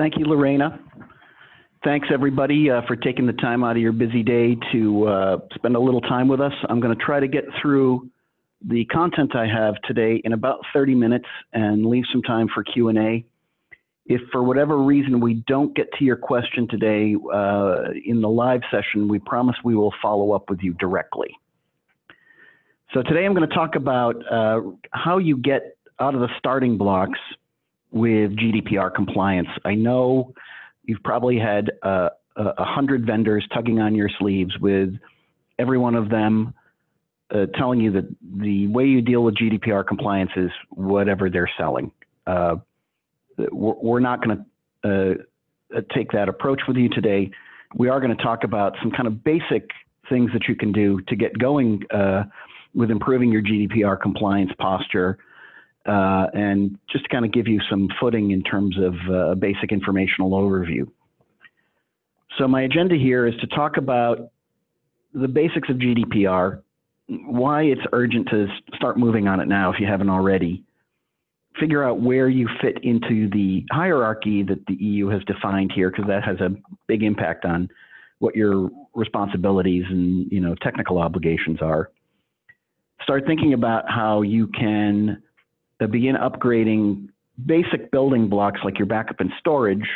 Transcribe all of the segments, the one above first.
Thank you, Lorena. Thanks, everybody, for taking the time out of your busy day to spend a little time with us. I'm going to try to get through the content I have today in about 30 minutes and leave some time for Q&A. If for whatever reason we don't get to your question today in the live session, we promise we will follow up with you directly. So today I'm going to talk about how you get out of the starting blocks with GDPR compliance. I know you've probably had 100 vendors tugging on your sleeves, with every one of them telling you that the way you deal with GDPR compliance is whatever they're selling. We're not going to take that approach with you today. We are going to talk about some kind of basic things that you can do to get going with improving your GDPR compliance posture, and just to kind of give you some footing in terms of basic informational overview. So my agenda here is to talk about the basics of GDPR, why it's urgent to start moving on it now if you haven't already, figure out where you fit into the hierarchy that the EU has defined here, because that has a big impact on what your responsibilities and, you know, technical obligations are. Start thinking about how you can begin upgrading basic building blocks like your backup and storage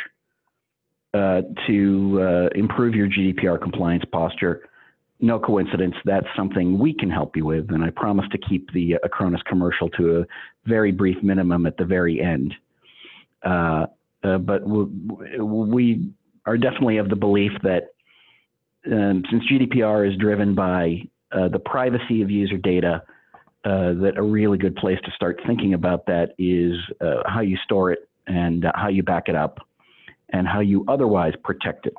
to improve your GDPR compliance posture. No coincidence, that's something we can help you with, and I promise to keep the Acronis commercial to a very brief minimum at the very end. But we are definitely of the belief that since GDPR is driven by the privacy of user data, that a really good place to start thinking about that is how you store it and how you back it up and how you otherwise protect it,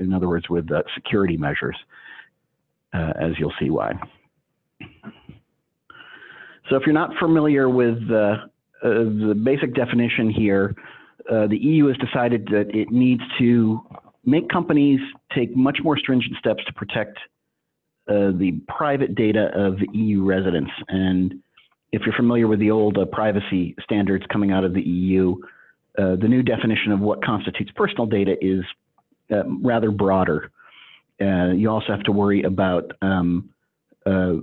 in other words, with security measures, as you'll see why. So if you're not familiar with the basic definition here, the EU has decided that it needs to make companies take much more stringent steps to protect the private data of EU residents. And if you're familiar with the old privacy standards coming out of the EU, the new definition of what constitutes personal data is rather broader. You also have to worry about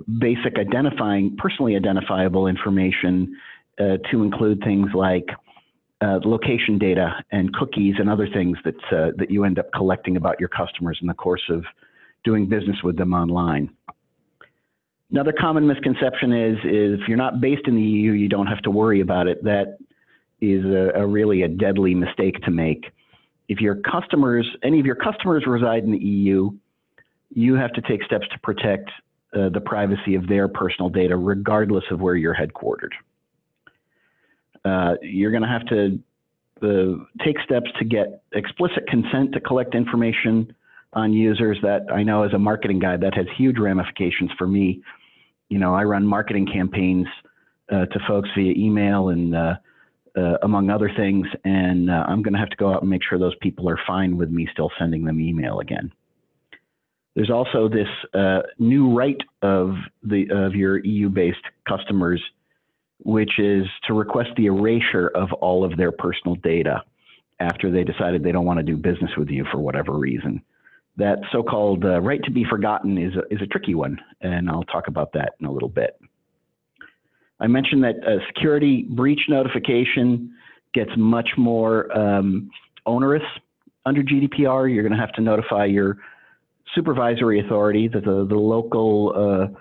basic identifying, personally identifiable information to include things like location data and cookies and other things that, that you end up collecting about your customers in the course of doing business with them online. Another common misconception is if you're not based in the EU, you don't have to worry about it. That is a really a deadly mistake to make. If your customers, any of your customers reside in the EU, you have to take steps to protect the privacy of their personal data, regardless of where you're headquartered. You're going to have to take steps to get explicit consent to collect information on users. That, I know as a marketing guy, that has huge ramifications for me. You know, I run marketing campaigns to folks via email and among other things, and I'm going to have to go out and make sure those people are fine with me still sending them email again. There's also this new right of your EU-based customers, which is to request the erasure of all of their personal data after they decided they don't want to do business with you for whatever reason. That so-called right to be forgotten is a tricky one, and I'll talk about that in a little bit. I mentioned that security breach notification gets much more onerous under GDPR. You're going to have to notify your supervisory authority, the local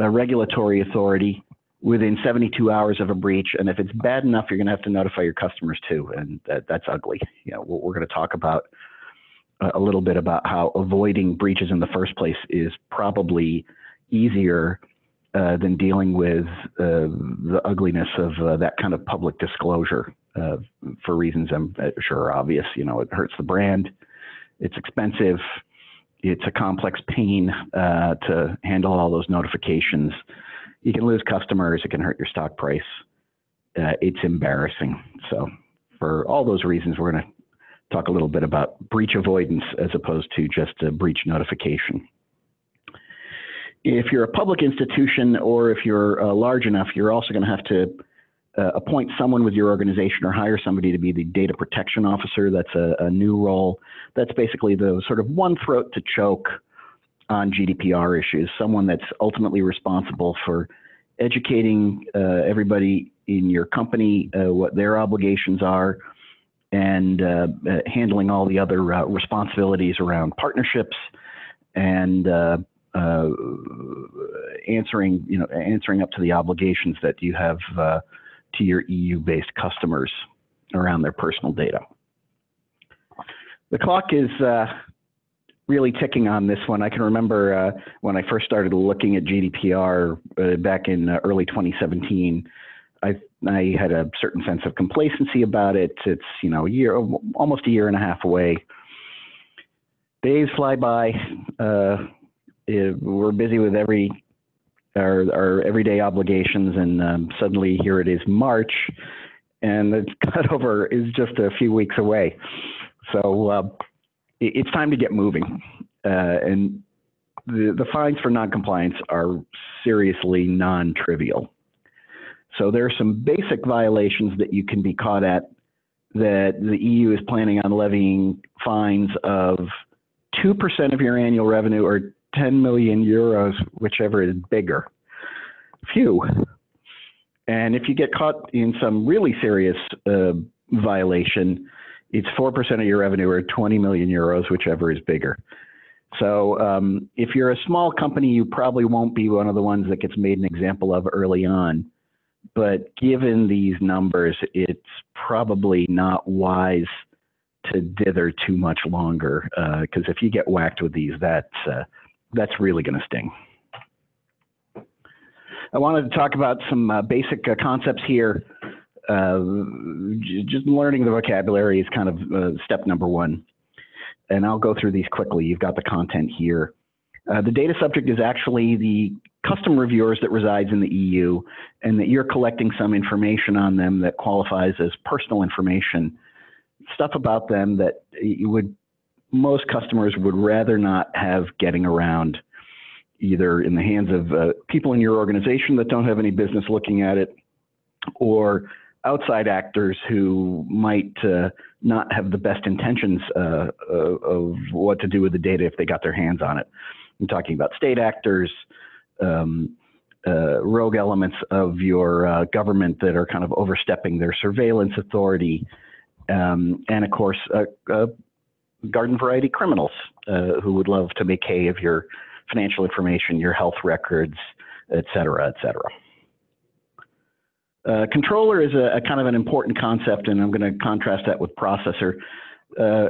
regulatory authority, within 72 hours of a breach. And if it's bad enough, you're going to have to notify your customers too. And that's ugly. You know, we're going to talk about a little bit about how avoiding breaches in the first place is probably easier than dealing with the ugliness of that kind of public disclosure for reasons I'm sure are obvious. You know, it hurts the brand, it's expensive, it's a complex pain to handle all those notifications. You can lose customers, it can hurt your stock price, it's embarrassing. So for all those reasons, we're going to talk a little bit about breach avoidance as opposed to just a breach notification. If you're a public institution, or if you're large enough, you're also going to have to appoint someone with your organization or hire somebody to be the data protection officer. That's a new role. That's basically the sort of one throat to choke on GDPR issues, someone that's ultimately responsible for educating everybody in your company what their obligations are, and handling all the other responsibilities around partnerships and answering up to the obligations that you have to your EU-based customers around their personal data. The clock is really ticking on this one. I can remember when I first started looking at GDPR back in early 2017, I had a certain sense of complacency about it. It's, you know, almost a year and a half away. Days fly by. We're busy with our everyday obligations, and suddenly here it is March, and the cutover is just a few weeks away. So it's time to get moving. And the fines for noncompliance are seriously non-trivial. So there are some basic violations that you can be caught at that the EU is planning on levying fines of 2% of your annual revenue or 10 million euros, whichever is bigger. Phew. And if you get caught in some really serious violation, it's 4% of your revenue or 20 million euros, whichever is bigger. So if you're a small company, you probably won't be one of the ones that gets made an example of early on. But given these numbers, it's probably not wise to dither too much longer, because if you get whacked with these, that's really going to sting. I wanted to talk about some basic concepts here. Just learning the vocabulary is kind of step number one. And I'll go through these quickly. You've got the content here. The data subject is actually the custom reviewers that resides in the EU, and that you're collecting some information on them that qualifies as personal information, stuff about them that you would, most customers would rather not have getting around, either in the hands of people in your organization that don't have any business looking at it, or outside actors who might not have the best intentions of what to do with the data if they got their hands on it. I'm talking about state actors, rogue elements of your government that are kind of overstepping their surveillance authority, and of course garden variety criminals who would love to make hay of your financial information, your health records, et cetera, et cetera. Controller is a kind of an important concept, and I'm going to contrast that with processor.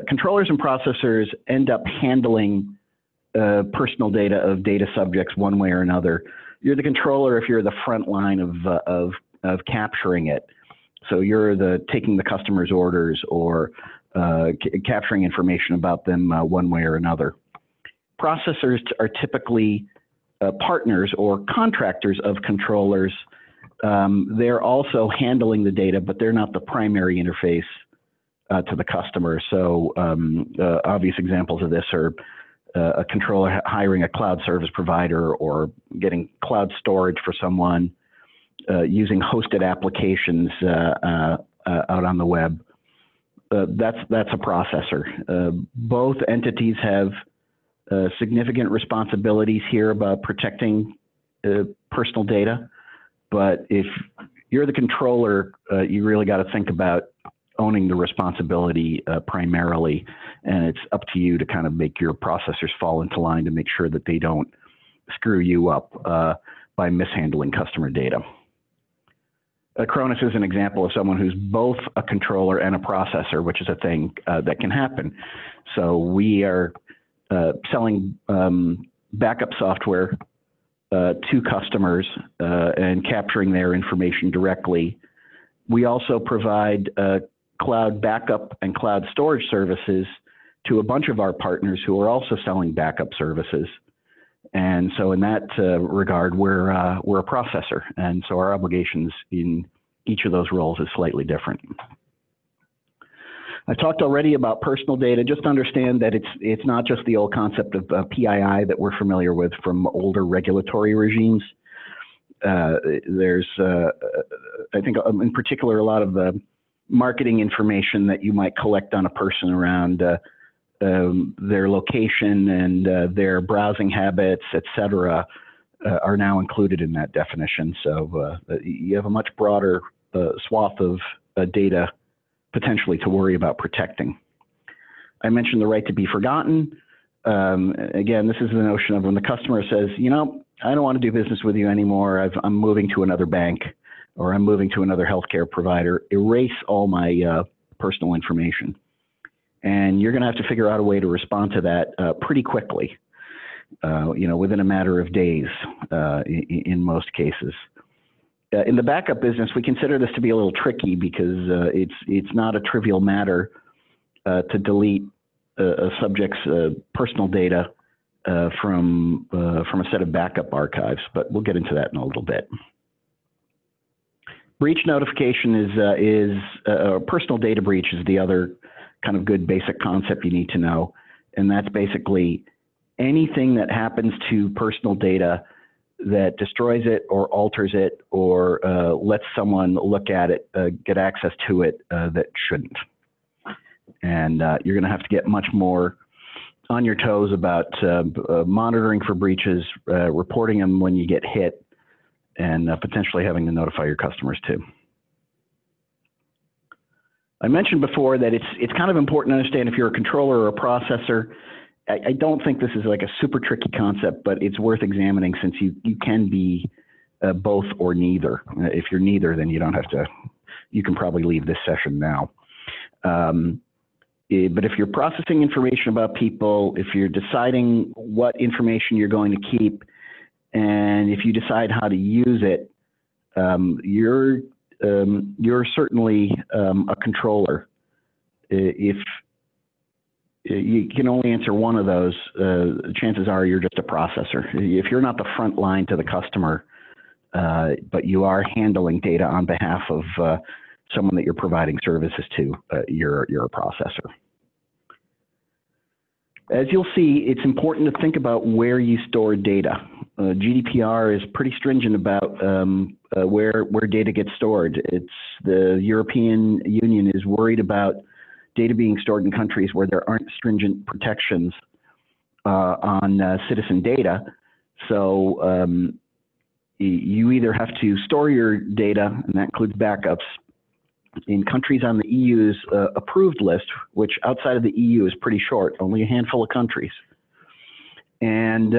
Controllers and processors end up handling personal data of data subjects one way or another. You're the controller if you're the front line of capturing it. So you're taking the customer's orders or capturing information about them one way or another. Processors are typically partners or contractors of controllers. They're also handling the data, but they're not the primary interface to the customer. So obvious examples of this are a controller hiring a cloud service provider or getting cloud storage for someone, using hosted applications out on the web. That's a processor. Both entities have significant responsibilities here about protecting personal data. But if you're the controller, you really got to think about owning the responsibility primarily, and it's up to you to kind of make your processors fall into line to make sure that they don't screw you up by mishandling customer data. Acronis is an example of someone who's both a controller and a processor, which is a thing that can happen. So we are selling backup software to customers and capturing their information directly. We also provide cloud backup and cloud storage services to a bunch of our partners who are also selling backup services. And so in that regard, we're a processor. And so our obligations in each of those roles is slightly different. I talked already about personal data. Just understand that it's not just the old concept of PII that we're familiar with from older regulatory regimes. There's, I think, in particular, a lot of the marketing information that you might collect on a person around their location and their browsing habits, et cetera, are now included in that definition. So you have a much broader swath of data potentially to worry about protecting. I mentioned the right to be forgotten. Again, this is the notion of when the customer says, you know, I don't want to do business with you anymore. I'm moving to another bank, or I'm moving to another healthcare provider. Erase all my personal information. And you're going to have to figure out a way to respond to that pretty quickly, you know, within a matter of days in most cases. In the backup business, we consider this to be a little tricky because it's not a trivial matter to delete a subject's personal data from a set of backup archives, but we'll get into that in a little bit. Breach notification is personal data breach is the other kind of good basic concept you need to know, and that's basically anything that happens to personal data that destroys it or alters it or lets someone look at it, get access to it that shouldn't. And you're going to have to get much more on your toes about monitoring for breaches, reporting them when you get hit, and potentially having to notify your customers too. I mentioned before that it's kind of important to understand if you're a controller or a processor. I don't think this is like a super tricky concept, but it's worth examining since you can be both or neither. If you're neither, then you don't have to, you can probably leave this session now. But if you're processing information about people, if you're deciding what information you're going to keep, and if you decide how to use it, you're certainly a controller. If you can only answer one of those, chances are you're just a processor. If you're not the front line to the customer, but you are handling data on behalf of someone that you're providing services to, you're a processor. As you'll see, it's important to think about where you store data. GDPR is pretty stringent about where data gets stored. It's the European Union is worried about data being stored in countries where there aren't stringent protections on citizen data. So you either have to store your data, and that includes backups, in countries on the EU's approved list, which outside of the EU is pretty short, only a handful of countries. And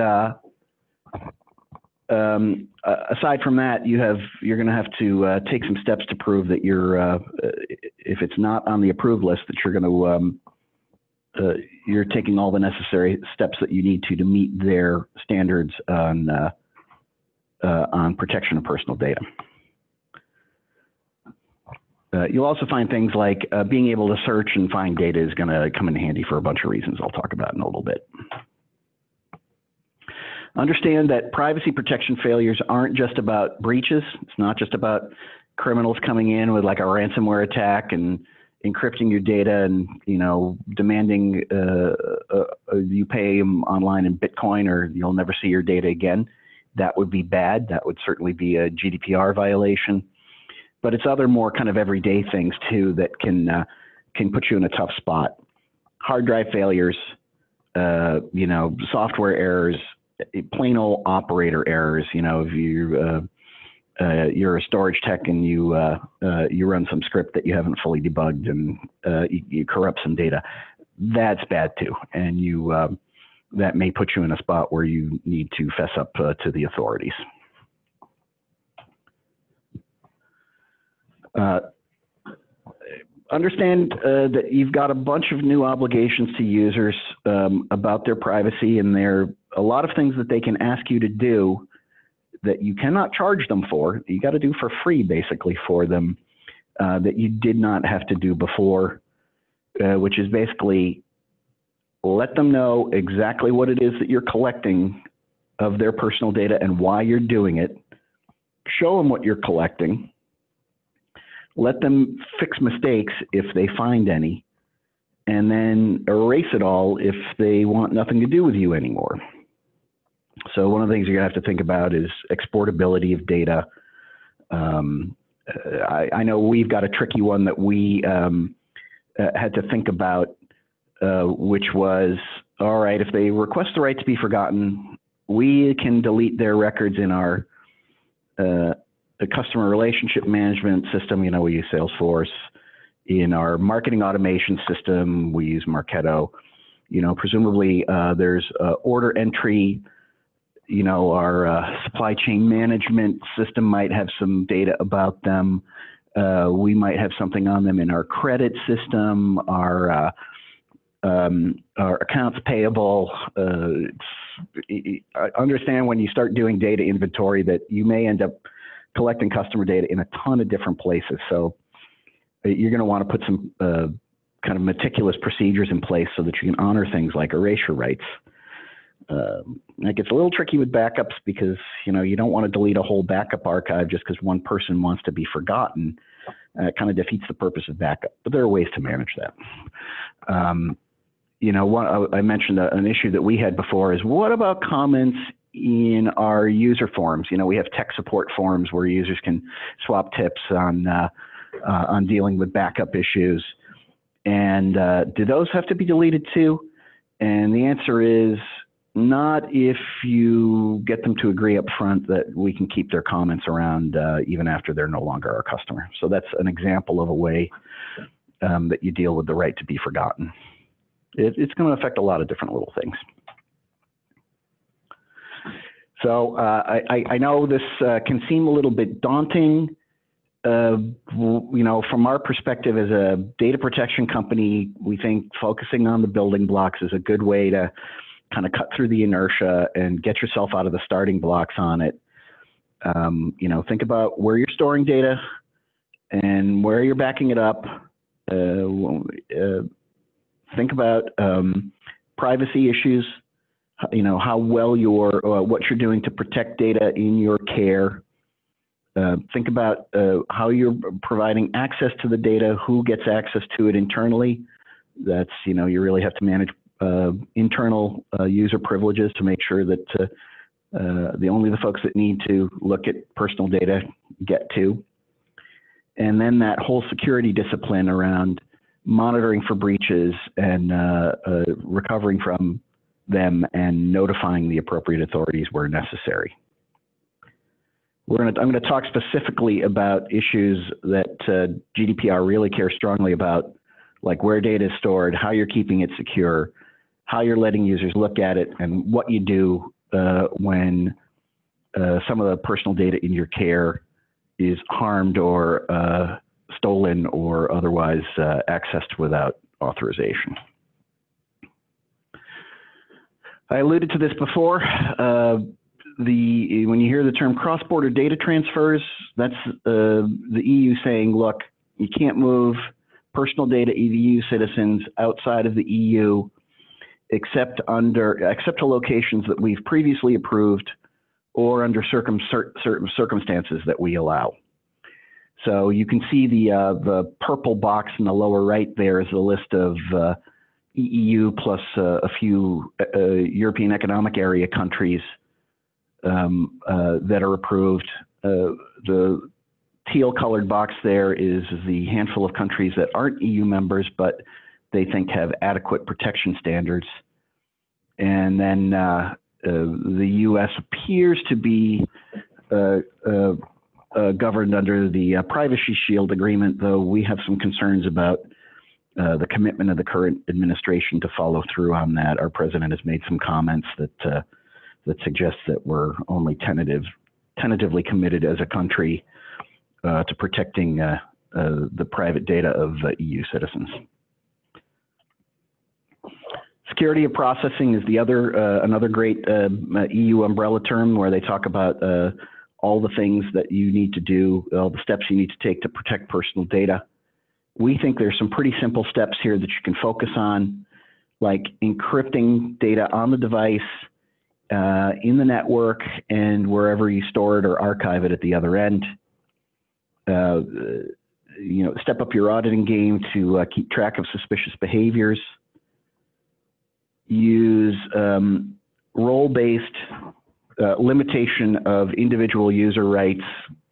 aside from that, you're going to have to take some steps to prove that you're, if it's not on the approved list, that you're going to, you're taking all the necessary steps that you need to meet their standards on protection of personal data. You'll also find things like being able to search and find data is going to come in handy for a bunch of reasons I'll talk about in a little bit. Understand that privacy protection failures aren't just about breaches. It's not just about criminals coming in with like a ransomware attack and encrypting your data and, you know, demanding you pay them online in Bitcoin or you'll never see your data again. That would be bad. That would certainly be a GDPR violation. But it's other more kind of everyday things too that can put you in a tough spot. Hard drive failures, you know, software errors, plain old operator errors. You know, if you're a storage tech and you run some script that you haven't fully debugged and you corrupt some data, that's bad too, and that may put you in a spot where you need to fess up to the authorities. Understand that you've got a bunch of new obligations to users about their privacy, and there are a lot of things that they can ask you to do that you cannot charge them for. You got to do for free, basically, for them that you did not have to do before, which is basically let them know exactly what it is that you're collecting of their personal data and why you're doing it. Show them what you're collecting. Let them fix mistakes if they find any, and then erase it all if they want nothing to do with you anymore. So one of the things you're going to have to think about is exportability of data. I know we've got a tricky one that we had to think about, which was, all right, if they request the right to be forgotten, we can delete their records in our the customer relationship management system. You know, we use Salesforce. In our marketing automation system, we use Marketo. You know, presumably there's order entry. You know, our supply chain management system might have some data about them. We might have something on them in our credit system, our accounts payable. Understand when you start doing data inventory that you may end up collecting customer data in a ton of different places. So you're going to want to put some kind of meticulous procedures in place so that you can honor things like erasure rights. It gets a little tricky with backups because, you know, you don't want to delete a whole backup archive just because one person wants to be forgotten. It kind of defeats the purpose of backup, but there are ways to manage that. You know, I mentioned an issue that we had before is what about comments in our user forms? You know, we have tech support forms where users can swap tips on dealing with backup issues. And do those have to be deleted too? And the answer is, not if you get them to agree up front that we can keep their comments around even after they're no longer our customer. So that's an example of a way that you deal with the right to be forgotten. It's going to affect a lot of different little things. So I know this can seem a little bit daunting. You know, from our perspective as a data protection company, we think focusing on the building blocks is a good way to kind of cut through the inertia and get yourself out of the starting blocks on it. You know, think about where you're storing data and where you're backing it up. Think about privacy issues, you know, how well you're, what you're doing to protect data in your care. Think about how you're providing access to the data, who gets access to it internally. That's, you know, you really have to manage internal user privileges to make sure that only the folks that need to look at personal data get to. And then that whole security discipline around monitoring for breaches and recovering from them and notifying the appropriate authorities where necessary. I'm going to talk specifically about issues that GDPR really cares strongly about, like where data is stored, how you're keeping it secure, how you're letting users look at it, and what you do when some of the personal data in your care is harmed or stolen or otherwise accessed without authorization. I alluded to this before. When you hear the term cross-border data transfers, that's the EU saying, look, you can't move personal data of EU citizens outside of the EU except to locations that we've previously approved or under certain circumstances that we allow. So you can see the purple box in the lower right there is a list of EU plus a few European Economic Area countries that are approved. The teal colored box there is the handful of countries that aren't EU members, but they think have adequate protection standards. And then the US appears to be governed under the Privacy Shield agreement, though we have some concerns about the commitment of the current administration to follow through on that. Our president has made some comments that suggests that we're only tentatively committed as a country to protecting the private data of EU citizens. Security of processing is the other another great EU umbrella term where they talk about all the things that you need to do, all the steps you need to take to protect personal data. We think there's some pretty simple steps here that you can focus on, like encrypting data on the device, in the network, and wherever you store it or archive it at the other end. You know, step up your auditing game to keep track of suspicious behaviors. Use role-based limitation of individual user rights,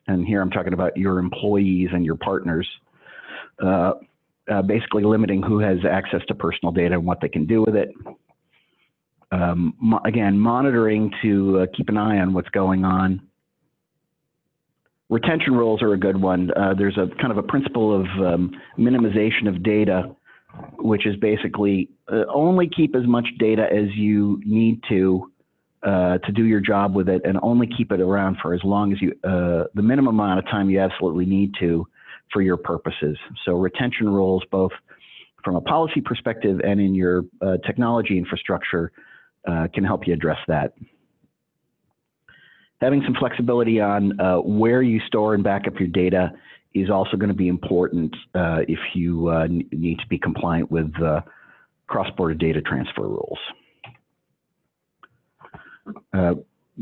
and here I'm talking about your employees and your partners, basically limiting who has access to personal data and what they can do with it. Again, monitoring to keep an eye on what's going on. Retention rules are a good one. There's a kind of a principle of minimization of data, which is basically only keep as much data as you need to do your job with it, and only keep it around for as long as you, the minimum amount of time you absolutely need to for your purposes. So retention rules, both from a policy perspective and in your technology infrastructure, can help you address that. Having some flexibility on where you store and back up your data is also going to be important if you need to be compliant with cross-border data transfer rules.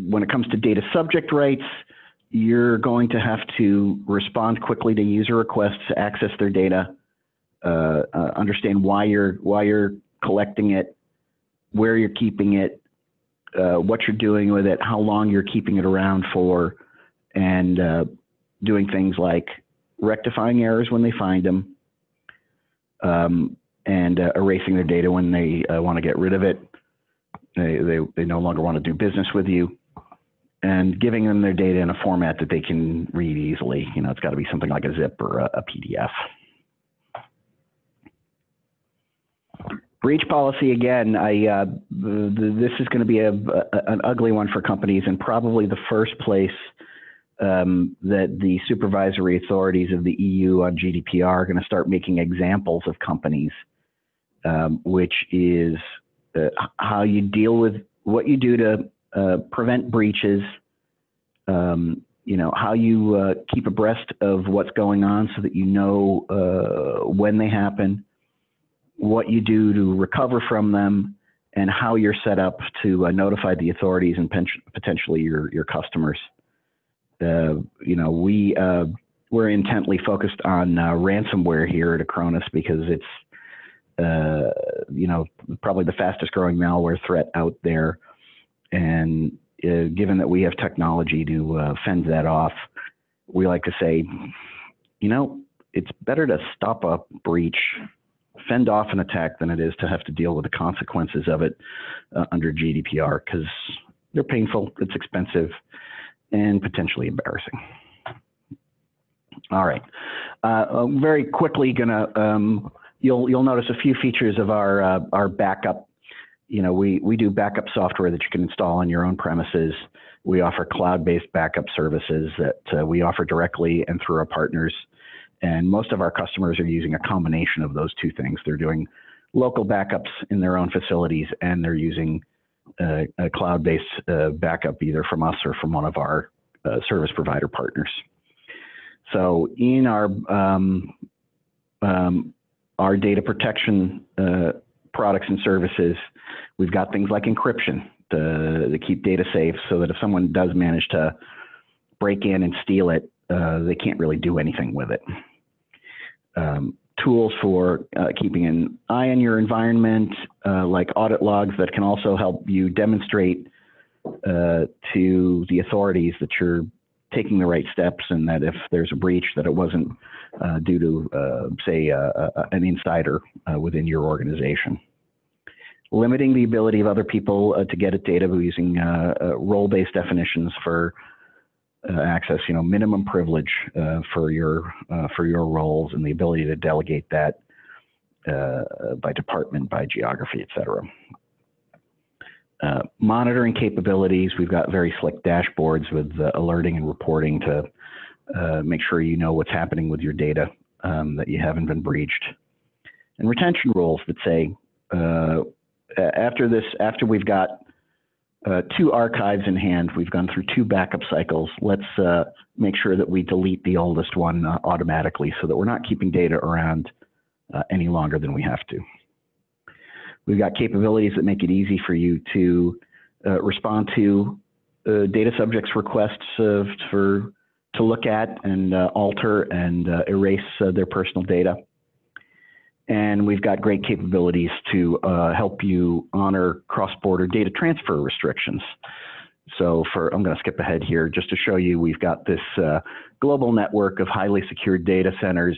When it comes to data subject rights, you're going to have to respond quickly to user requests, access their data, understand why you're collecting it, where you're keeping it, what you're doing with it, how long you're keeping it around for, and doing things like rectifying errors when they find them, and erasing their data when they want to get rid of it. They no longer want to do business with you, and giving them their data in a format that they can read easily. You know, it's got to be something like a zip or a PDF. Breach policy, again, this is going to be an ugly one for companies, and probably the first place that the supervisory authorities of the EU on GDPR are going to start making examples of companies, which is how you deal with what you do to prevent breaches, you know, how you keep abreast of what's going on so that you know when they happen, what you do to recover from them, and how you're set up to notify the authorities and potentially your customers. You know, we're intently focused on ransomware here at Acronis because it's, you know, probably the fastest growing malware threat out there. And given that we have technology to fend that off, we like to say, you know, it's better to stop a breach, fend off an attack, than it is to have to deal with the consequences of it under GDPR, because they're painful, it's expensive, and potentially embarrassing. All right, I'm very quickly gonna, you'll notice a few features of our backup. You know, we do backup software that you can install on your own premises. We offer cloud-based backup services that we offer directly and through our partners. And most of our customers are using a combination of those two things. They're doing local backups in their own facilities, and they're using a cloud-based backup either from us or from one of our service provider partners. So in our data protection products and services, we've got things like encryption to keep data safe so that if someone does manage to break in and steal it, they can't really do anything with it. Tools for keeping an eye on your environment, like audit logs that can also help you demonstrate to the authorities that you're taking the right steps, and that if there's a breach, that it wasn't due to, say, an insider within your organization. Limiting the ability of other people to get at data using role-based definitions for access, you know, minimum privilege for your roles, and the ability to delegate that by department, by geography, etc. Monitoring capabilities. We've got very slick dashboards with alerting and reporting to make sure you know what's happening with your data, that you haven't been breached. And retention rules that say after we've got two archives in hand, we've gone through two backup cycles, let's make sure that we delete the oldest one automatically so that we're not keeping data around any longer than we have to. We've got capabilities that make it easy for you to respond to data subjects' requests to look at and alter and erase their personal data. And we've got great capabilities to help you honor cross-border data transfer restrictions. So I'm going to skip ahead here just to show you, we've got this global network of highly secured data centers,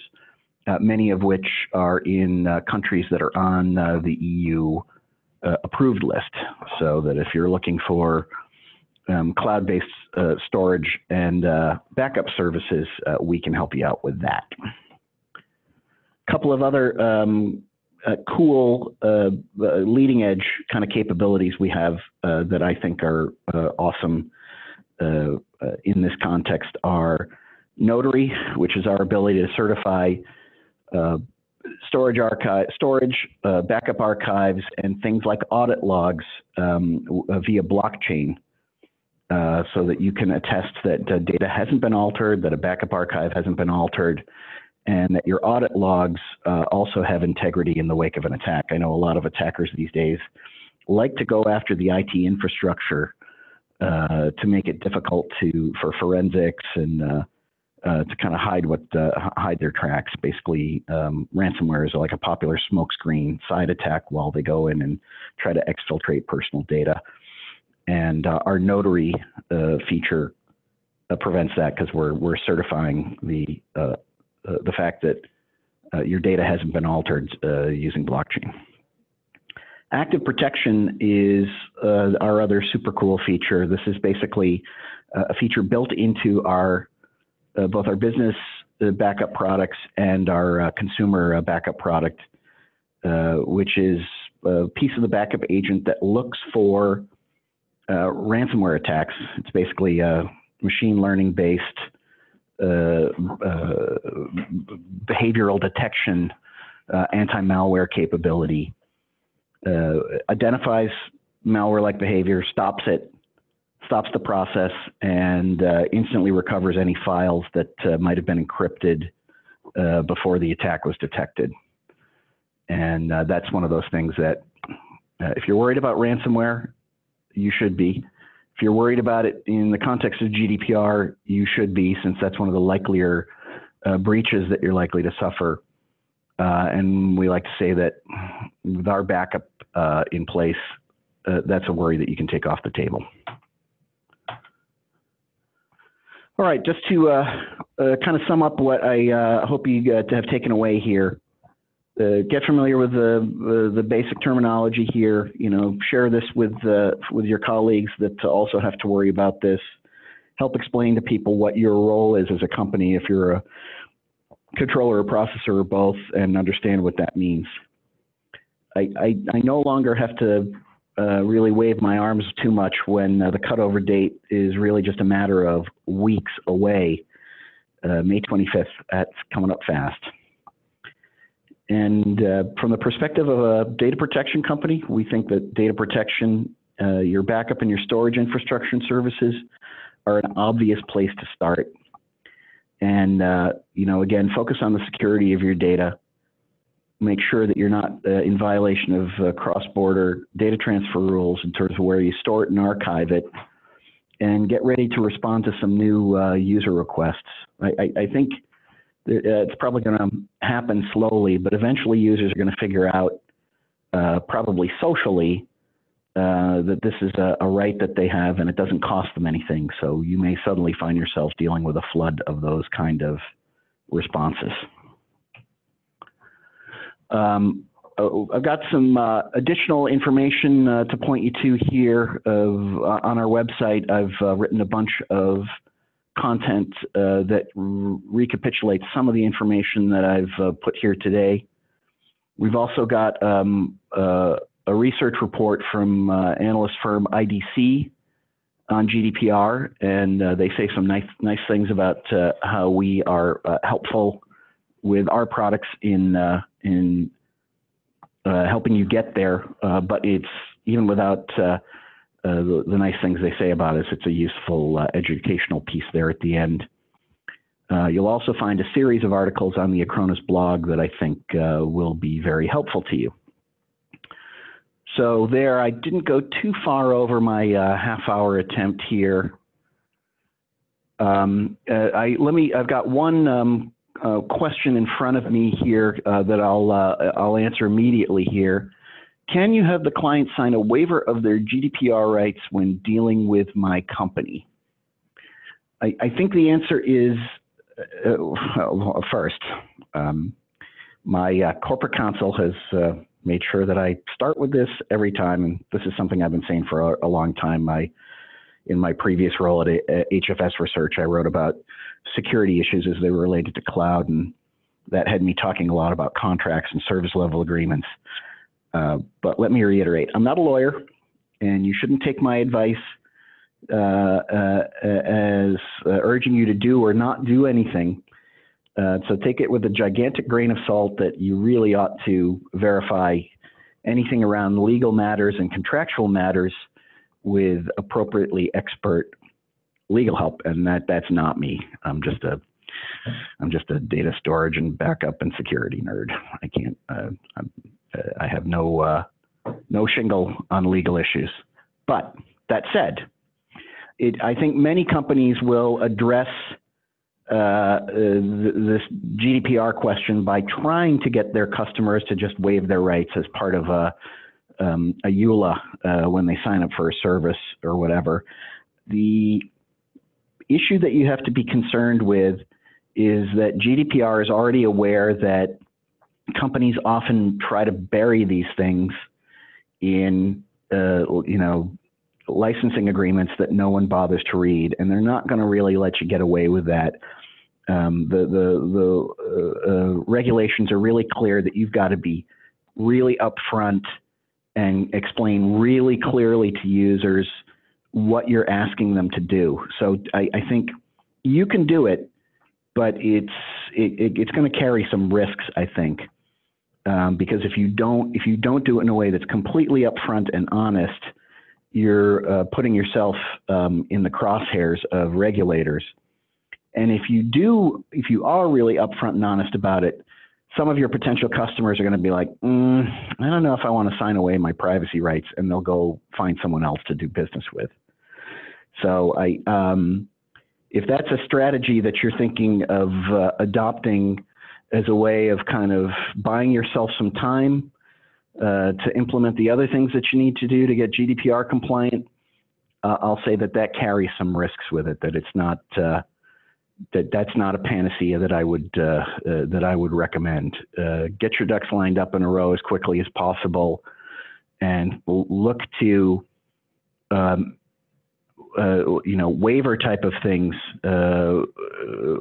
many of which are in countries that are on the EU approved list. So that if you're looking for cloud-based storage and backup services, we can help you out with that. A couple of other cool leading edge kind of capabilities we have that I think are awesome in this context are Notary, which is our ability to certify backup archives, and things like audit logs via blockchain, so that you can attest that data hasn't been altered, that a backup archive hasn't been altered, and that your audit logs also have integrity in the wake of an attack. I know a lot of attackers these days like to go after the IT infrastructure to make it difficult for forensics and to kind of hide their tracks. Basically, ransomware is like a popular smokescreen side attack while they go in and try to exfiltrate personal data. And our Notary feature prevents that, because we're certifying the fact that your data hasn't been altered using blockchain. Active protection is our other super cool feature. This is basically a feature built into our both our business backup products and our consumer backup product, which is a piece of the backup agent that looks for ransomware attacks. It's basically a machine learning based behavioral detection, anti-malware capability, identifies malware-like behavior, stops the process, and instantly recovers any files that might have been encrypted before the attack was detected. And that's one of those things that if you're worried about ransomware, you should be. If you're worried about it in the context of GDPR, you should be, since that's one of the likelier breaches that you're likely to suffer. And we like to say that with our backup in place, that's a worry that you can take off the table. All right, just to kind of sum up what I hope you have taken away here. Get familiar with the basic terminology here. You know, share this with your colleagues that also have to worry about this. Help explain to people what your role is as a company, if you're a controller or processor or both, and understand what that means. I no longer have to really wave my arms too much when the cutover date is really just a matter of weeks away. May 25th, that's coming up fast. And from the perspective of a data protection company, we think that data protection, your backup and your storage infrastructure and services are an obvious place to start. And, you know, again, focus on the security of your data. Make sure that you're not in violation of cross-border data transfer rules in terms of where you store it and archive it. And get ready to respond to some new user requests. I think it's probably going to happen slowly, but eventually users are going to figure out, probably socially, that this is a right that they have, and it doesn't cost them anything. So you may suddenly find yourself dealing with a flood of those kind of responses. I've got some additional information to point you to here. On our website, I've written a bunch of content that recapitulates some of the information that I've put here today. We've also got a research report from analyst firm IDC on GDPR, and they say some nice things about how we are helpful with our products in helping you get there. But it's even without the nice things they say about us, it's a useful educational piece there at the end. You'll also find a series of articles on the Acronis blog that I think will be very helpful to you. So there, I didn't go too far over my half-hour attempt here. I've got one question in front of me here that I'll answer immediately here. Can you have the client sign a waiver of their GDPR rights when dealing with my company? I think the answer is, first, my corporate counsel has made sure that I start with this every time, and this is something I've been saying for a long time. In my previous role at HFS Research, I wrote about security issues as they were related to cloud, and that had me talking a lot about contracts and service level agreements. But let me reiterate, I'm not a lawyer, and you shouldn't take my advice as urging you to do or not do anything. So take it with a gigantic grain of salt that you really ought to verify anything around legal matters and contractual matters with appropriately expert legal help. And that's not me. I'm just a data storage and backup and security nerd. I can't, I have no shingle on legal issues. But that said, I think many companies will address this GDPR question by trying to get their customers to just waive their rights as part of a EULA when they sign up for a service or whatever. The issue that you have to be concerned with is that GDPR is already aware that companies often try to bury these things in, licensing agreements that no one bothers to read, and they're not going to really let you get away with that. The regulations are really clear that you've got to be really upfront and explain really clearly to users what you're asking them to do. So I think you can do it, but it's going to carry some risks, I think, because if you don't do it in a way that's completely upfront and honest, you're putting yourself in the crosshairs of regulators. And if you are really upfront and honest about it, some of your potential customers are going to be like, I don't know if I want to sign away my privacy rights, and they'll go find someone else to do business with. So if that's a strategy that you're thinking of adopting as a way of kind of buying yourself some time to implement the other things that you need to do to get GDPR compliant, I'll say that carries some risks with it, that it's not that's not a panacea that I would recommend. Get your ducks lined up in a row as quickly as possible, and look to waiver type of things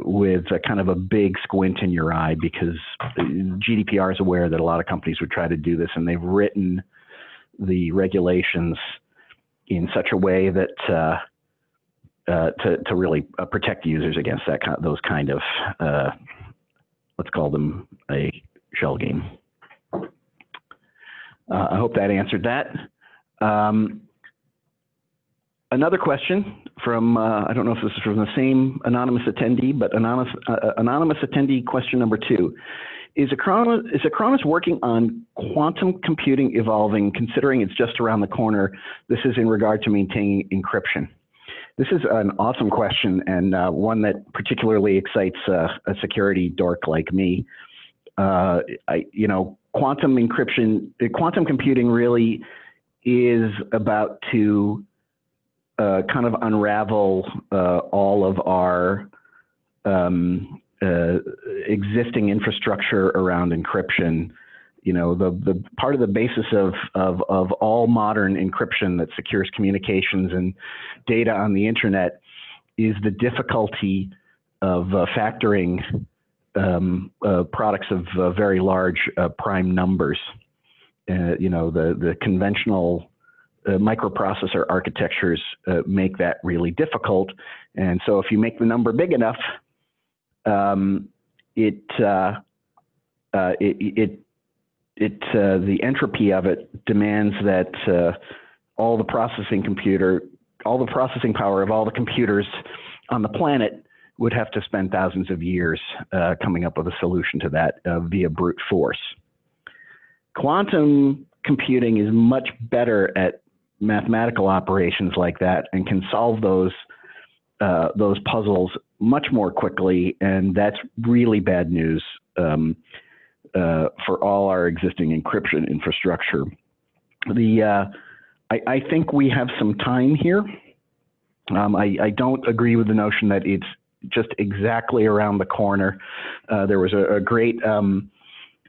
with a kind of a big squint in your eye, because GDPR is aware that a lot of companies would try to do this, and they've written the regulations in such a way that to really protect users against that those kind of let's call them a shell game. I hope that answered that. Another question from I don't know if this is from the same anonymous attendee, but anonymous attendee question number 2 is Acronis working on quantum computing evolving, considering it's just around the corner? This is in regard to maintaining encryption. This is an awesome question, and one that particularly excites a security dork like me. Quantum encryption, quantum computing really is about to kind of unravel all of our existing infrastructure around encryption. You know, the part of the basis of all modern encryption that secures communications and data on the internet is the difficulty of factoring products of very large prime numbers. The conventional microprocessor architectures make that really difficult, and so if you make the number big enough, the entropy of it demands that all the processing power of all the computers on the planet would have to spend thousands of years coming up with a solution to that via brute force. Quantum computing is much better at mathematical operations like that and can solve those puzzles much more quickly, and that's really bad news for all our existing encryption infrastructure. I think we have some time here. I don't agree with the notion that it's just exactly around the corner. There was a great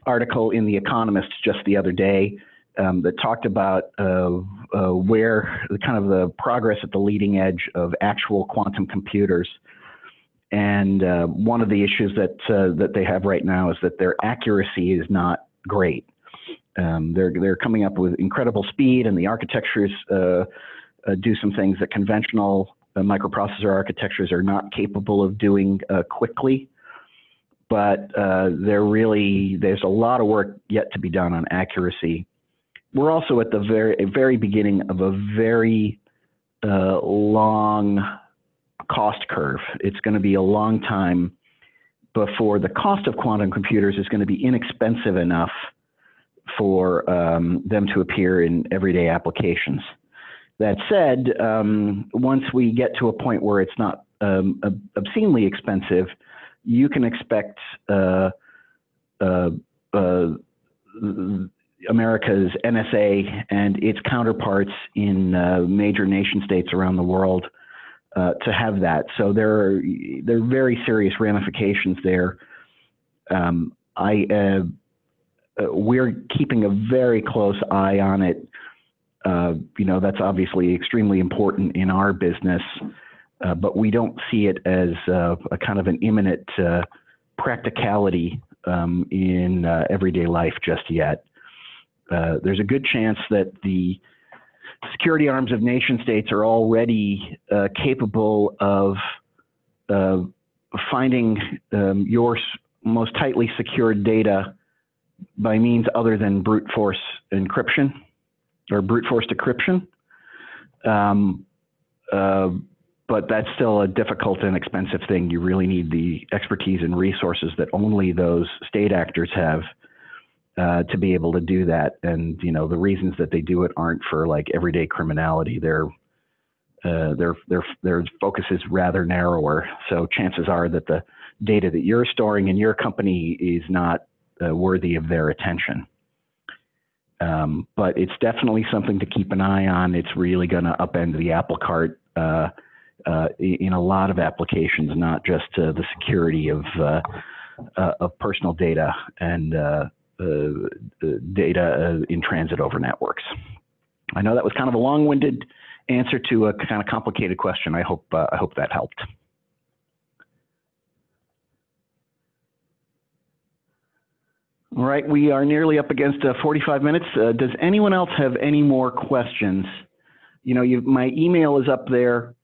article in The Economist just the other day that talked about where the progress at the leading edge of actual quantum computers. And one of the issues that that they have right now is that their accuracy is not great. They're coming up with incredible speed, and the architectures do some things that conventional microprocessor architectures are not capable of doing quickly. But there's a lot of work yet to be done on accuracy. We're also at the very beginning of a very long cost curve. It's going to be a long time before the cost of quantum computers is going to be inexpensive enough for them to appear in everyday applications. That said, once we get to a point where it's not obscenely expensive, you can expect America's NSA and its counterparts in major nation states around the world to have that. So there are very serious ramifications there. We're keeping a very close eye on it. That's obviously extremely important in our business, but we don't see it as a kind of an imminent practicality in everyday life just yet. There's a good chance that the security arms of nation states are already capable of finding your most tightly secured data by means other than brute force encryption or brute force decryption. But that's still a difficult and expensive thing. You really need the expertise and resources that only those state actors have to be able to do that. And, the reasons that they do it aren't for like everyday criminality. Their focus is rather narrower. So chances are that the data that you're storing in your company is not worthy of their attention. But it's definitely something to keep an eye on. It's really going to upend the apple cart in a lot of applications, not just the security of personal data and data in transit over networks. I know that was kind of a long-winded answer to a kind of complicated question. I hope that helped. All right, we are nearly up against 45 minutes. Does anyone else have any more questions? My email is up there.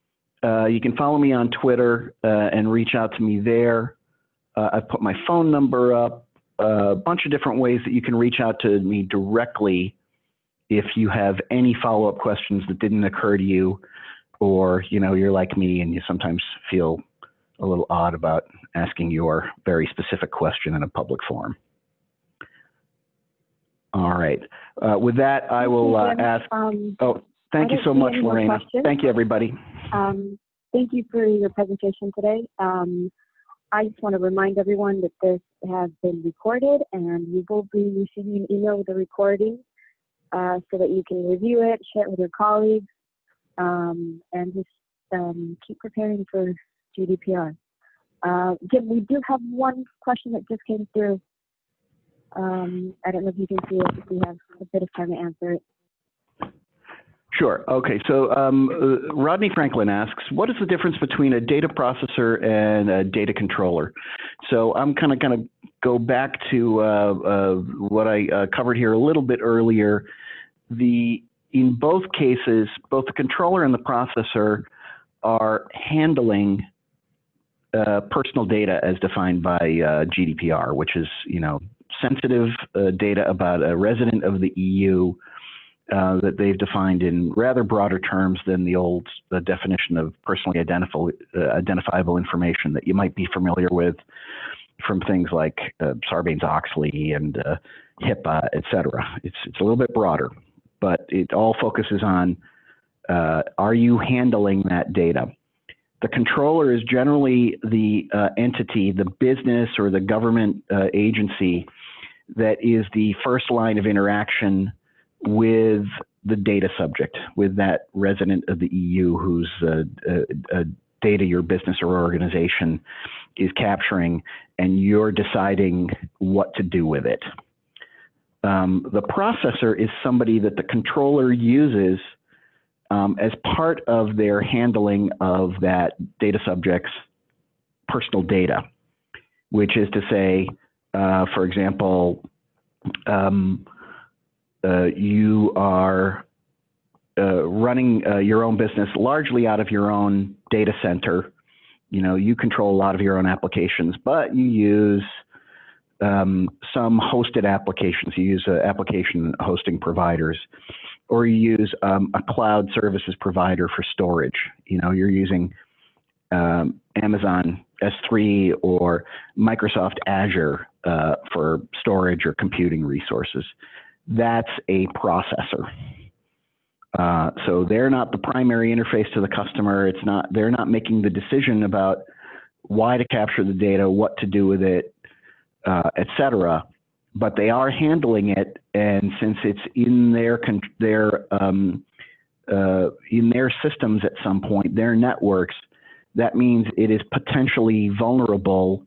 You can follow me on Twitter and reach out to me there. I've put my phone number up, a bunch of different ways that you can reach out to me directly if you have any follow-up questions that didn't occur to you, or you're like me and you sometimes feel a little odd about asking your very specific question in a public forum. All right. With that, I will ask. Thank you so much, Lorena. Thank you, everybody. Thank you for your presentation today. I just want to remind everyone that this has been recorded, and you will be receiving an email with the recording so that you can review it, share it with your colleagues, and just keep preparing for GDPR. Jim, we do have one question that just came through. I don't know if you can see it, if we have a bit of time to answer it. Sure. Okay. So Rodney Franklin asks, what is the difference between a data processor and a data controller? So I'm kind of going to go back to what I covered here a little bit earlier. In both cases, both the controller and the processor are handling personal data as defined by GDPR, which is, sensitive data about a resident of the EU that they've defined in rather broader terms than the old definition of personally identifiable information that you might be familiar with from things like Sarbanes-Oxley and HIPAA, et cetera. It's a little bit broader, but it all focuses on are you handling that data? The controller is generally the entity, the business or the government agency that is the first line of interaction with the data subject, with that resident of the EU who's data your business or organization is capturing, and you're deciding what to do with it. The processor is somebody that the controller uses as part of their handling of that data subject's personal data, which is to say, for example, you are running your own business largely out of your own data center. You know, you control a lot of your own applications, but you use some hosted applications. You use application hosting providers, or you use a cloud services provider for storage. You know, you're using Amazon S3 or Microsoft Azure for storage or computing resources. That's a processor. So they're not the primary interface to the customer. It's not, they're not making the decision about why to capture the data, what to do with it, etc. But they are handling it, and since it's in their systems at some point, their networks, that means it is potentially vulnerable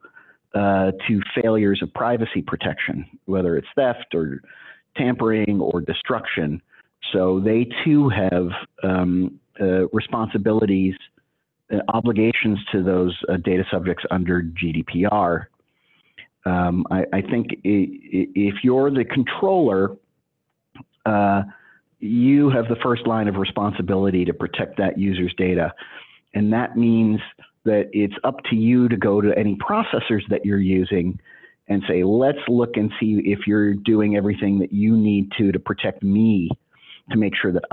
to failures of privacy protection, whether it's theft or tampering or destruction. So they too have responsibilities, obligations to those data subjects under GDPR. I think if you're the controller, you have the first line of responsibility to protect that user's data. And that means that it's up to you to go to any processors that you're using and say, let's look and see if you're doing everything that you need to protect me, to make sure that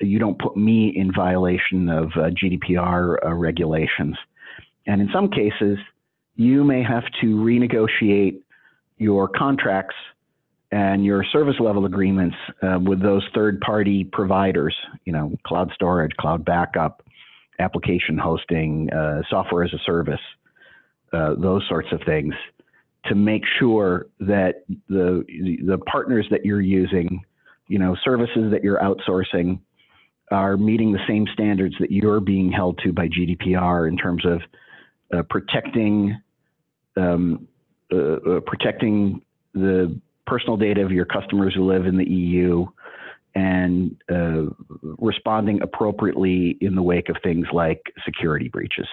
you don't put me in violation of GDPR regulations. And in some cases, you may have to renegotiate your contracts and your service level agreements with those third-party providers, you know, cloud storage, cloud backup, application hosting, software as a service, those sorts of things, to make sure that the partners that you're using, you know, services that you're outsourcing, are meeting the same standards that you're being held to by GDPR in terms of protecting the personal data of your customers who live in the EU, and responding appropriately in the wake of things like security breaches.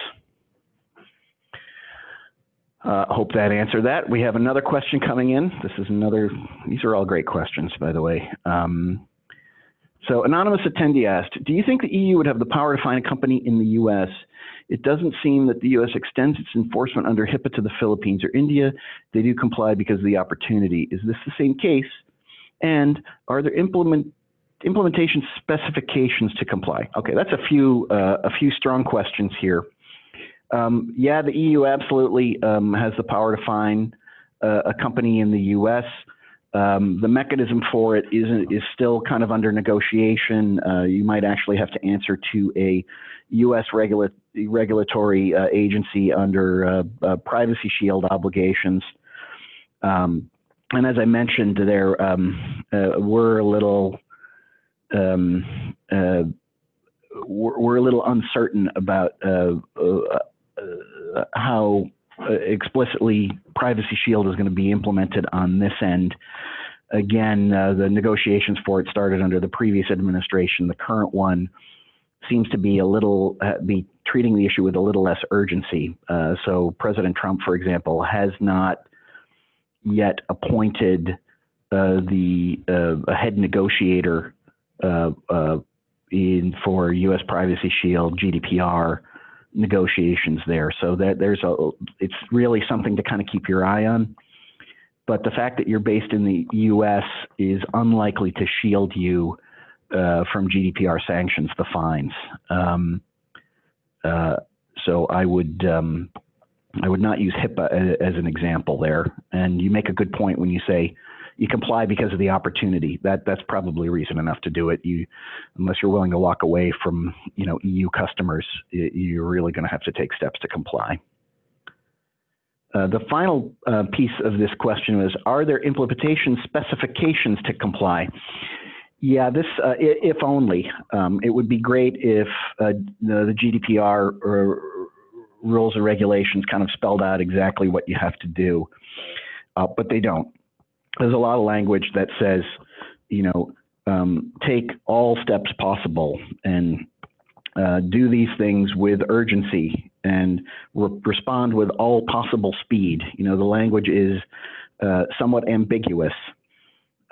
Hope that answered that. We have another question coming in. These are all great questions, by the way. So anonymous attendee asked, do you think the EU would have the power to fine a company in the US? It doesn't seem that the US extends its enforcement under HIPAA to the Philippines or India. They do comply because of the opportunity. Is this the same case? And are there implementation specifications to comply? Okay, that's a few strong questions here. Yeah, the EU absolutely has the power to fine a company in the US. The mechanism for it is still kind of under negotiation. You might actually have to answer to a US regulatory agency under Privacy Shield obligations. And as I mentioned, there were a little we're a little uncertain about how explicitly Privacy Shield is going to be implemented on this end. Again, the negotiations for it started under the previous administration. The current one seems to be treating the issue with a little less urgency. So President Trump, for example, has not yet appointed the head negotiator for U.S. Privacy Shield GDPR negotiations there. So that it's really something to kind of keep your eye on. But the fact that you're based in the U.S. is unlikely to shield you from GDPR sanctions, the fines. So I would not use HIPAA as an example there. And you make a good point when you say you comply because of the opportunity. That's probably reason enough to do it. Unless you're willing to walk away from, you know, EU customers, you're really going to have to take steps to comply. The final piece of this question was, are there implementation specifications to comply? Yeah, this, if only. It would be great if the GDPR rules and regulations kind of spelled out exactly what you have to do, but they don't. There's a lot of language that says, you know, take all steps possible and do these things with urgency and respond with all possible speed. You know, the language is somewhat ambiguous.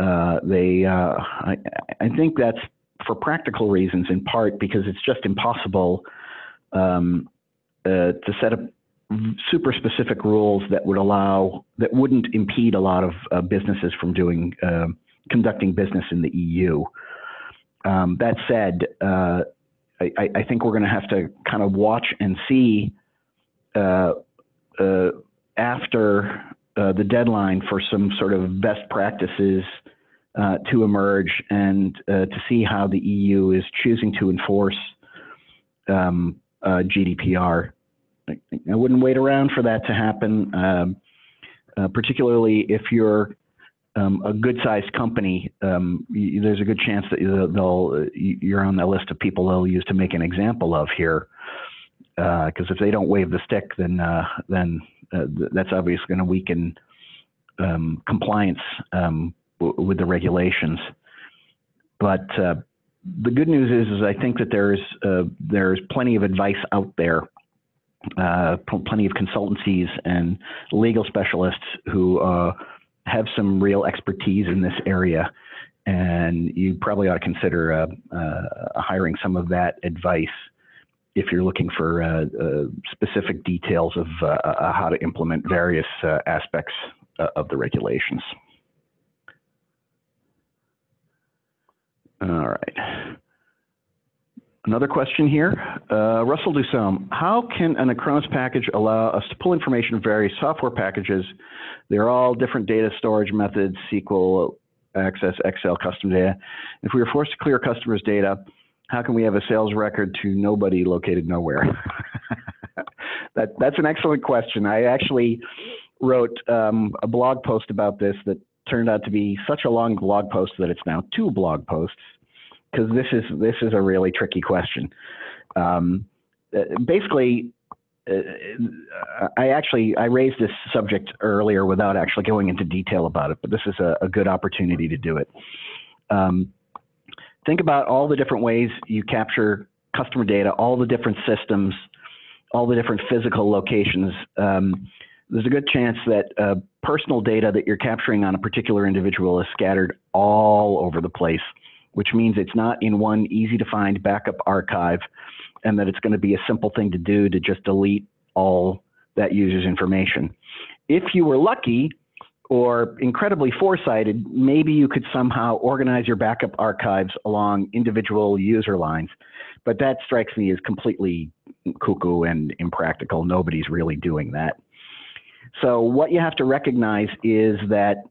I think that's for practical reasons, in part because it's just impossible to set up super specific rules that would allow, that wouldn't impede a lot of businesses from doing, conducting business in the EU. That said, I think we're going to have to kind of watch and see after the deadline for some sort of best practices to emerge, and to see how the EU is choosing to enforce GDPR. I wouldn't wait around for that to happen, particularly if you're a good-sized company. There's a good chance that you're on that list of people they'll use to make an example of here, because if they don't wave the stick, then that's obviously going to weaken compliance with the regulations. But the good news is I think that there's plenty of advice out there. Plenty of consultancies and legal specialists who have some real expertise in this area, and you probably ought to consider hiring some of that advice if you're looking for specific details of how to implement various aspects of the regulations. All right. Another question here, Russell Dusome, how can an Acronis package allow us to pull information from various software packages? They're all different data storage methods, SQL, Access, Excel, custom data. If we were forced to clear customers' data, how can we have a sales record to nobody located nowhere? That's an excellent question. I actually wrote a blog post about this that turned out to be such a long blog post that it's now 2 blog posts. Because this is a really tricky question. Basically, I raised this subject earlier without actually going into detail about it, but this is a good opportunity to do it. Think about all the different ways you capture customer data, all the different systems, all the different physical locations. There's a good chance that personal data that you're capturing on a particular individual is scattered all over the place, which means it's not in one easy-to-find backup archive, and that it's going to be a simple thing to do to just delete all that user's information. If you were lucky or incredibly foresighted, maybe you could somehow organize your backup archives along individual user lines, but that strikes me as completely cuckoo and impractical. Nobody's really doing that. So what you have to recognize is that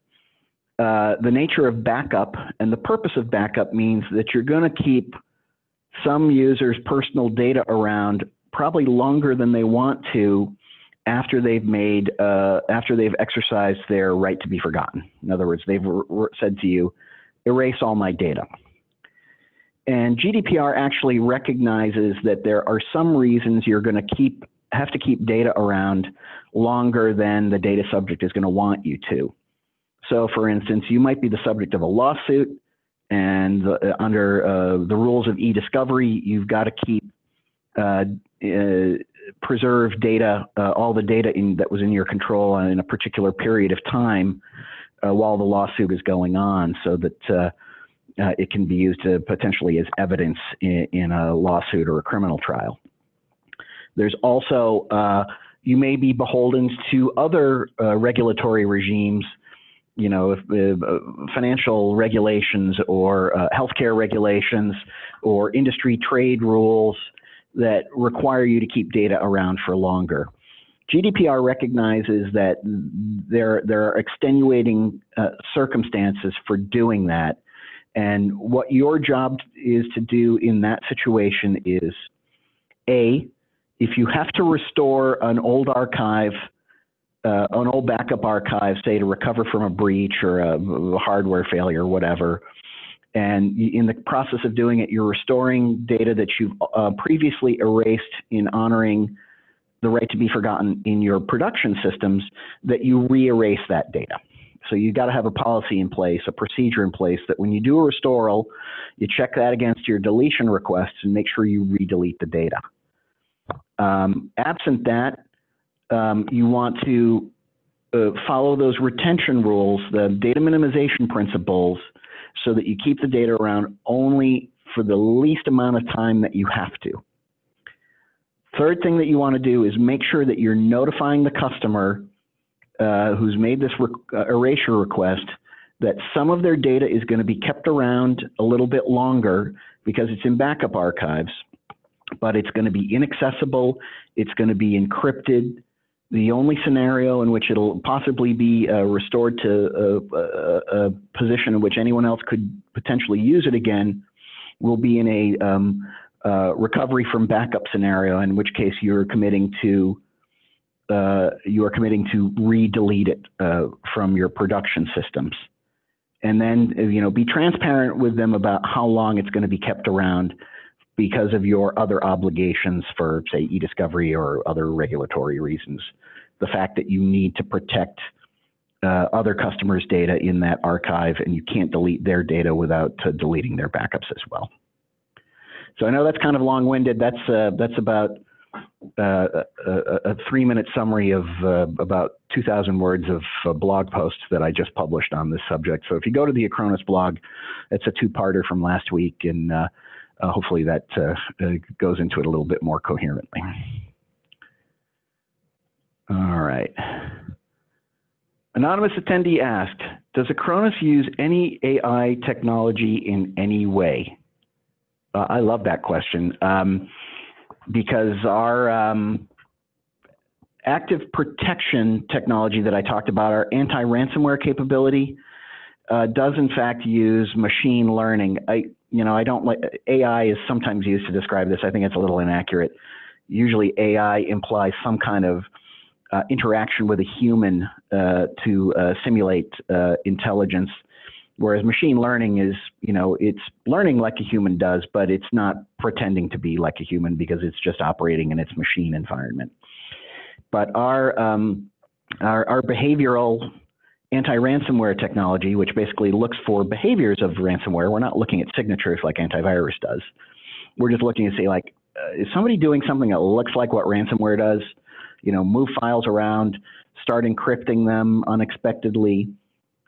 the nature of backup and the purpose of backup means that you're going to keep some users' personal data around probably longer than they want to after they've exercised their right to be forgotten. In other words, they've said to you, erase all my data. And GDPR actually recognizes that there are some reasons you're going to have to keep data around longer than the data subject is going to want you to. So, for instance, you might be the subject of a lawsuit, and under the rules of e-discovery, you've got to keep preserve data, all the data that was in your control in a particular period of time while the lawsuit is going on, so that it can be used potentially as evidence in a lawsuit or a criminal trial. There's also you may be beholden to other regulatory regimes. You know, financial regulations or healthcare regulations or industry trade rules that require you to keep data around for longer. GDPR recognizes that there are extenuating circumstances for doing that. And what your job is to do in that situation is, A, if you have to restore an old archive an old backup archive, say, to recover from a breach or a hardware failure or whatever. And in the process of doing it, you're restoring data that you've previously erased in honoring the right to be forgotten in your production systems, that you re-erase that data. So you've got to have a policy in place, a procedure in place, that when you do a restoral, you check that against your deletion requests and make sure you re-delete the data. Absent that, you want to follow those retention rules, the data minimization principles, so that you keep the data around only for the least amount of time that you have to. Third thing that you want to do is make sure that you're notifying the customer who's made this erasure request that some of their data is going to be kept around a little bit longer because it's in backup archives, but it's going to be inaccessible, it's going to be encrypted. The only scenario in which it'll possibly be restored to a position in which anyone else could potentially use it again will be in a recovery from backup scenario, in which case you're committing to re-delete it from your production systems. And then, you know, be transparent with them about how long it's going to be kept around because of your other obligations for, say, e-discovery or other regulatory reasons. The fact that you need to protect other customers' data in that archive, and you can't delete their data without deleting their backups as well. So I know that's kind of long-winded. That's about a 3-minute summary of about 2,000 words of blog posts that I just published on this subject. So if you go to the Acronis blog, it's a two-parter from last week, and hopefully that goes into it a little bit more coherently. All right. Anonymous attendee asked, does Acronis use any AI technology in any way? I love that question because our active protection technology that I talked about, our anti-ransomware capability, does in fact use machine learning. I don't like AI is sometimes used to describe this. I think it's a little inaccurate. Usually AI implies some kind of interaction with a human to simulate intelligence. Whereas machine learning is, it's learning like a human does, but it's not pretending to be like a human because it's just operating in its machine environment. But our behavioral anti-ransomware technology, which basically looks for behaviors of ransomware, we're not looking at signatures like antivirus does. We're just looking to say, like, is somebody doing something that looks like what ransomware does? Move files around, start encrypting them unexpectedly.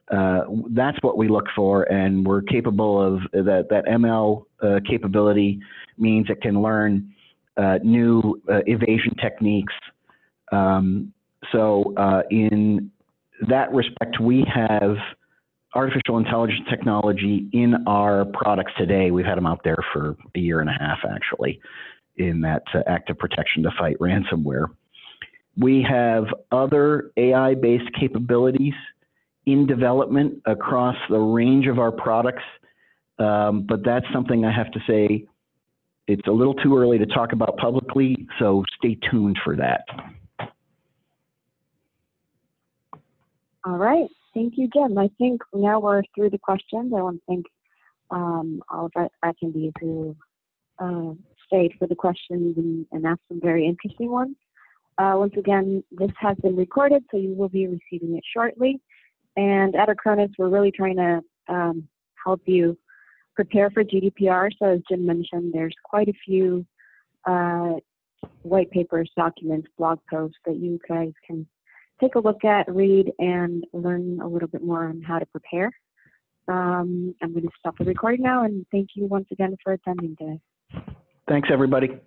That's what we look for, and we're capable of that. That ML capability means it can learn new evasion techniques. So in that respect, we have artificial intelligence technology in our products today. We've had them out there for a year and a half, actually, in that active protection to fight ransomware. We have other AI-based capabilities in development across the range of our products, but that's something I have to say it's a little too early to talk about publicly, so stay tuned for that. All right, thank you, Jim. I think now we're through the questions. I want to thank all of our attendees who stayed for the questions and asked some very interesting ones. Once again, this has been recorded, so you will be receiving it shortly. And at Acronis, we're really trying to help you prepare for GDPR. So as Jim mentioned, there's quite a few white papers, documents, blog posts that you guys can take a look at, read, and learn a little bit more on how to prepare. I'm going to stop the recording now, and thank you once again for attending today. Thanks, everybody.